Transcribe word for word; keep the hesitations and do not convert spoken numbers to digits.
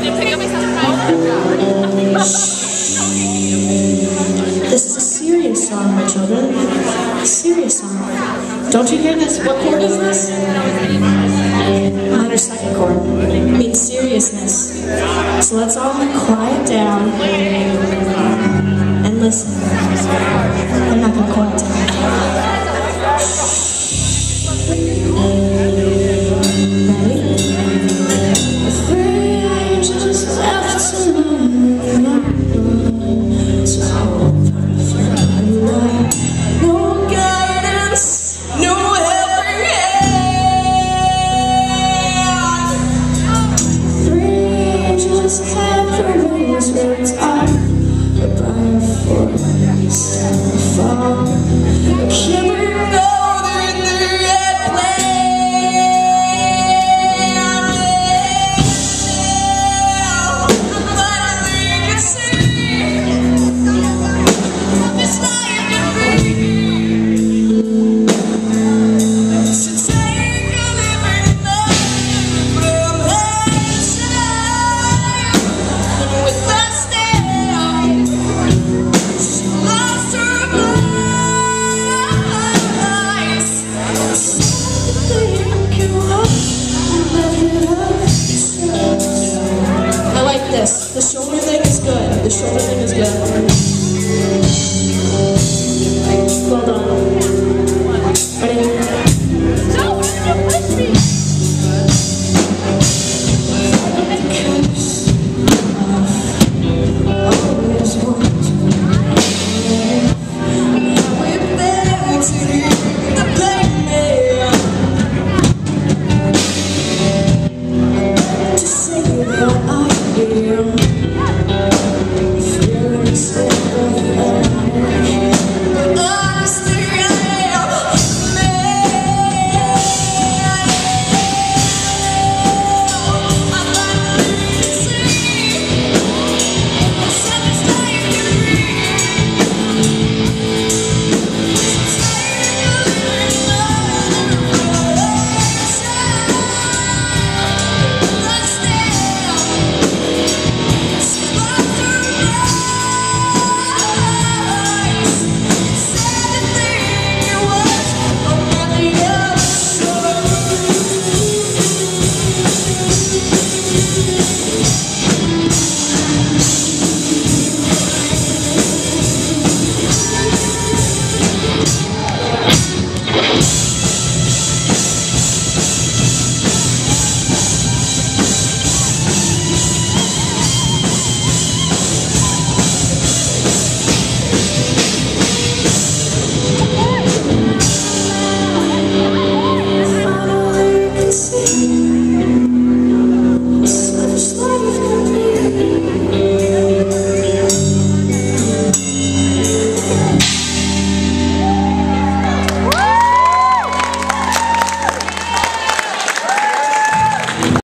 Did you pick up a surprise? This is a serious song, my children. A serious song. Don't you hear this? What chord is this? On our second chord. It means seriousness. So let's all quiet down and listen. I'm not gonna quiet down. Shh. The shoulder thing is good. The shoulder thing is good. Well done.